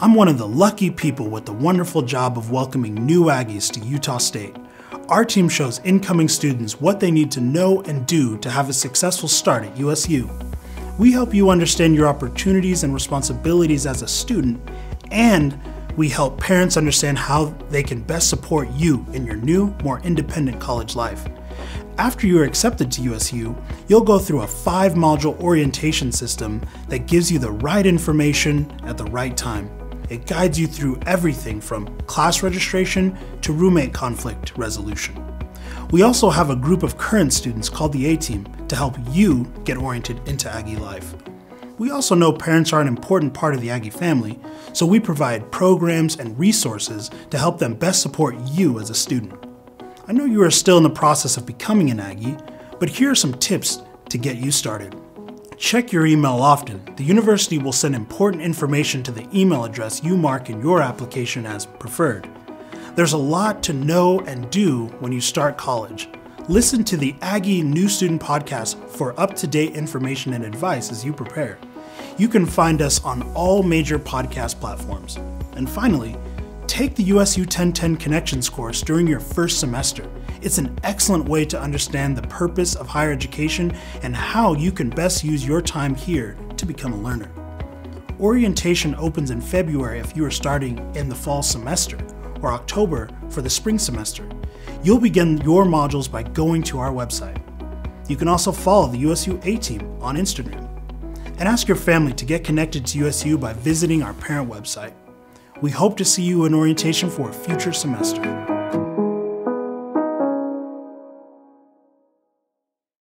I'm one of the lucky people with the wonderful job of welcoming new Aggies to Utah State. Our team shows incoming students what they need to know and do to have a successful start at USU. We help you understand your opportunities and responsibilities as a student, and we help parents understand how they can best support you in your new, more independent college life. After you are accepted to USU, you'll go through a 5-module orientation system that gives you the right information at the right time. It guides you through everything from class registration to roommate conflict resolution. We also have a group of current students called the A-Team to help you get oriented into Aggie life. We also know parents are an important part of the Aggie family, so we provide programs and resources to help them best support you as a student. I know you are still in the process of becoming an Aggie, but here are some tips to get you started. Check your email often. The university will send important information to the email address you mark in your application as preferred. There's a lot to know and do when you start college. Listen to the Aggie New Student Podcast for up-to-date information and advice as you prepare. You can find us on all major podcast platforms. And finally, take the USU 1010 Connections course during your first semester. It's an excellent way to understand the purpose of higher education and how you can best use your time here to become a learner. Orientation opens in February if you are starting in the fall semester, or October for the spring semester. You'll begin your modules by going to our website. You can also follow the USU A-Team on Instagram. And ask your family to get connected to USU by visiting our parent website. We hope to see you in orientation for a future semester.